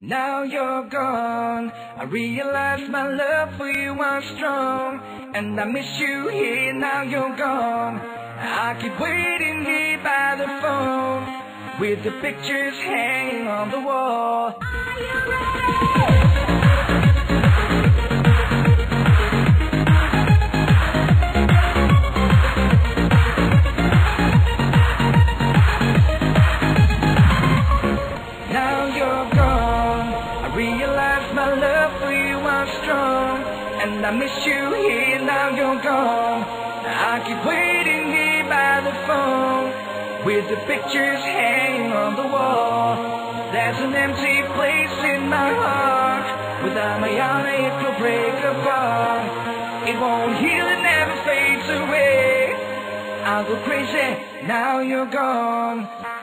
Now you're gone, I realize my love for you was strong, and I miss you here. Now you're gone, I keep waiting here by the phone, with the pictures hanging on the wall. Are you ready? And I miss you here, now you're gone. I keep waiting here by the phone, with the pictures hanging on the wall. There's an empty place in my heart, without my arm it will break apart. It won't heal, it never fades away. I'll go crazy, now you're gone.